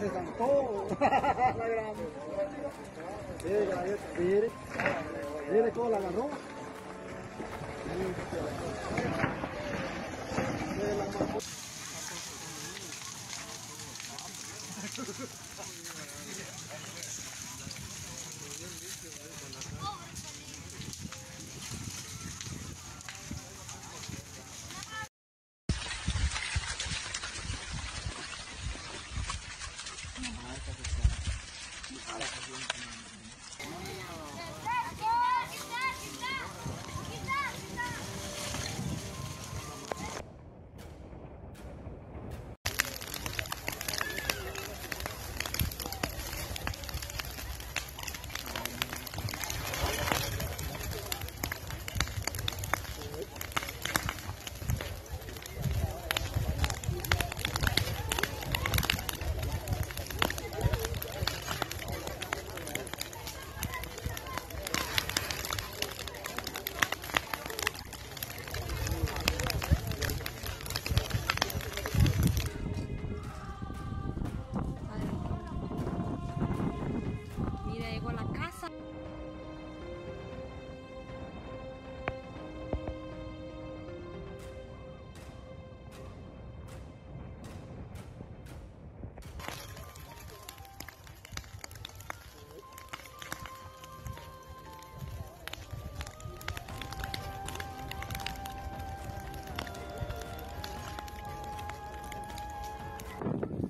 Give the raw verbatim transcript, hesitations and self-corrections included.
se cantó. La grande. Sí, mire. Mire cómo la agarró. Thank you.